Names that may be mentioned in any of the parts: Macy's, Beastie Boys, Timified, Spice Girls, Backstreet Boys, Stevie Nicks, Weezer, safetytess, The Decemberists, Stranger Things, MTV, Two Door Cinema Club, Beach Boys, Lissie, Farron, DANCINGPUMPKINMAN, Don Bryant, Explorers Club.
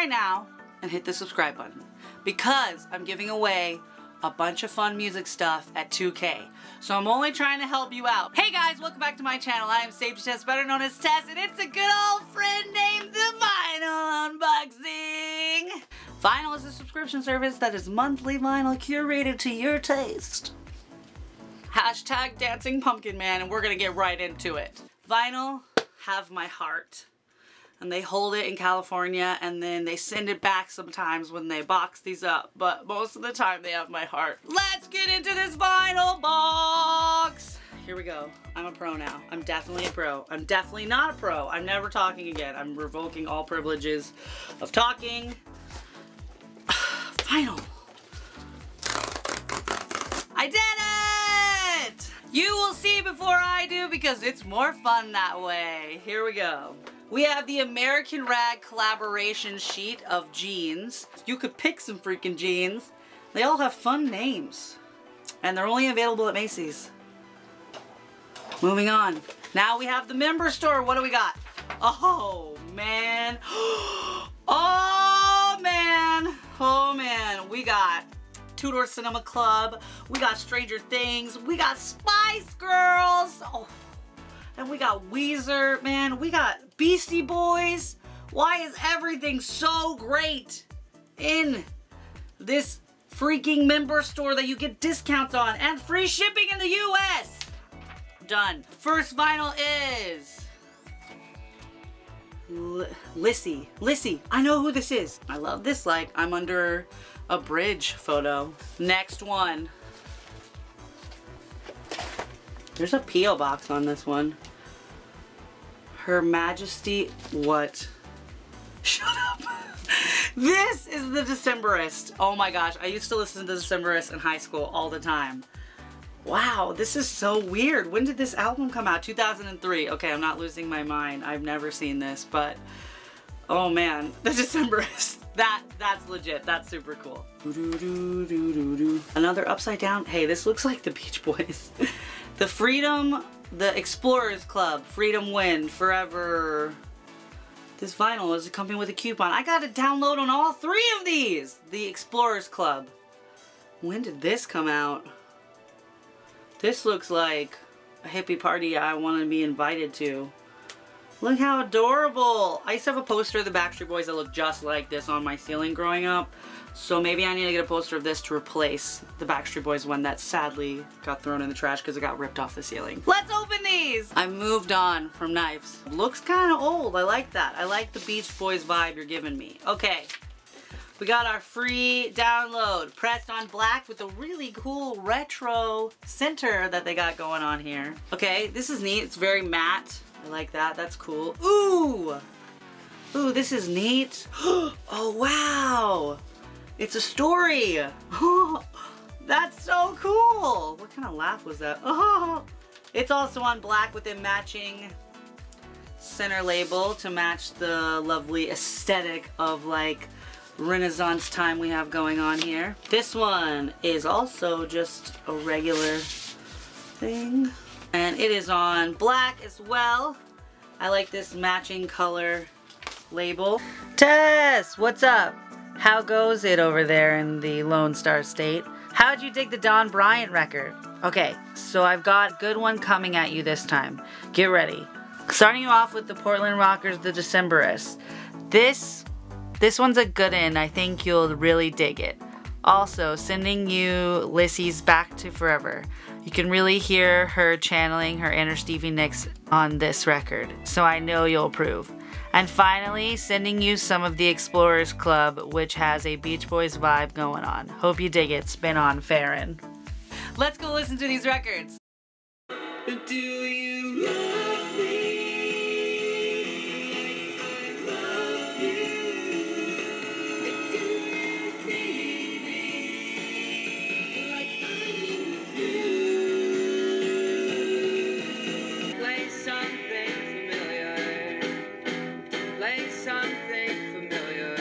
right now and hit the subscribe button, because I'm giving away a bunch of fun music stuff at 2K. So I'm only trying to help you out. Hey guys, welcome back to my channel. I am Safety Tess, better known as Tess, and it's a good old friend named The Vinyl Unboxing. Vinyl is a subscription service that is monthly vinyl curated to your taste. Hashtag Dancing Pumpkin Man, and we're gonna get right into it. Vinyl have my heart. And they hold it in California, and then they send it back sometimes when they box these up. But most of the time, they have my heart. Let's get into this vinyl box. Here we go. I'm a pro now. I'm definitely a pro. I'm definitely not a pro. I'm never talking again. I'm revoking all privileges of talking. Vinyl. I did it! You will see before I do, because it's more fun that way. Here we go. We have the American Rag collaboration sheet of jeans. You could pick some freaking jeans. They all have fun names. And they're only available at Macy's. Moving on. Now we have the member store. What do we got? Oh, man. Oh, man. Oh, man. We got Two Door Cinema Club. We got Stranger Things. We got Spice Girls. Oh. And we got Weezer, man. We got Beastie Boys. Why is everything so great in this freaking member store that you get discounts on and free shipping in the US? Done. First vinyl is Lissie. Lissie, I know who this is. I love this like I'm under a bridge photo. Next one. There's a P.O. box on this one. Her Majesty, what? Shut up. This is The Decemberists. Oh my gosh, I used to listen to The Decemberists in high school all the time. Wow, this is so weird. When did this album come out? 2003. Okay, I'm not losing my mind. I've never seen this, but oh man, The Decemberists. That's legit. That's super cool. Another upside down. Hey, this looks like the Beach Boys. The Freedom, the Explorers Club, Freedom Win, Forever. This vinyl is coming with a coupon. I got a download on all three of these. The Explorers Club. When did this come out? This looks like a hippie party I want to be invited to. Look how adorable. I used to have a poster of the Backstreet Boys that looked just like this on my ceiling growing up. So maybe I need to get a poster of this to replace the Backstreet Boys one that sadly got thrown in the trash because it got ripped off the ceiling. Let's open these! I moved on from knives. Looks kind of old. I like that. I like the Beach Boys vibe you're giving me. Okay. We got our free download. Pressed on black with a really cool retro center that they got going on here. Okay, this is neat. It's very matte. I like that. That's cool. Ooh! Ooh, this is neat. Oh, wow! It's a story. Oh, that's so cool. What kind of laugh was that? Oh, it's also on black with a matching center label to match the lovely aesthetic of like Renaissance time we have going on here. This one is also just a regular thing. And it is on black as well. I like this matching color label. Tess, what's up? How goes it over there in the Lone Star State? How'd you dig the Don Bryant record? Okay, so I've got a good one coming at you this time. Get ready. Starting you off with the Portland rockers, the Decemberists. This one's a good one. I think you'll really dig it. Also, sending you Lissie's Back to Forever. You can really hear her channeling her inner Stevie Nicks on this record, so I know you'll approve. And finally, sending you some of the Explorers Club, which has a Beach Boys vibe going on. Hope you dig it. Spin on, Farron. Let's go listen to these records. Do you love me? I love you. Play something familiar. Play something familiar.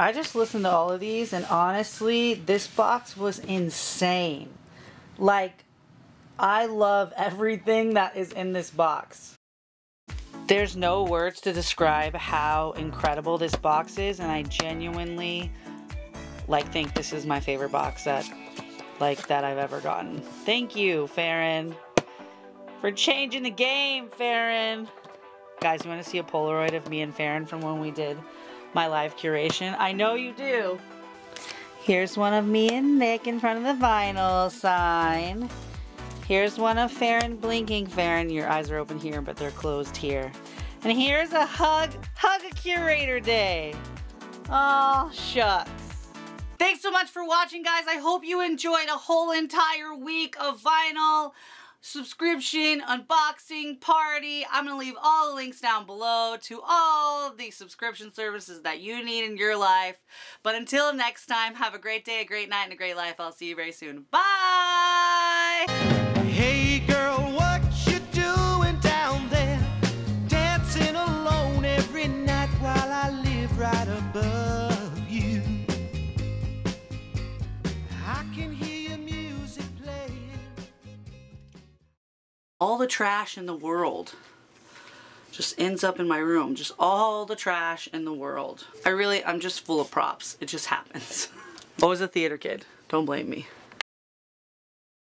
I just listened to all of these, and honestly, this box was insane. Like, I love everything that is in this box. There's no words to describe how incredible this box is, and I genuinely, like, think this is my favorite box set, like, that I've ever gotten. Thank you, Farron, for changing the game, Farron. Guys, you want to see a Polaroid of me and Farron from when we did my live curation? I know you do. Here's one of me and Nick in front of the vinyl sign. Here's one of Farron blinking. Farron, your eyes are open here, but they're closed here. And here's a hug. Hug a curator day. Oh, shucks. Thanks so much for watching, guys. I hope you enjoyed a whole entire week of vinyl subscription unboxing party. I'm gonna leave all the links down below to all the subscription services that you need in your life. But until next time, have a great day, a great night, and a great life. I'll see you very soon. Bye! Hey girl, what you doing down there? Dancing alone every night while I live right above you. I can hear all the trash in the world just ends up in my room. Just all the trash in the world. I'm just full of props. It just happens. I was a theater kid. Don't blame me.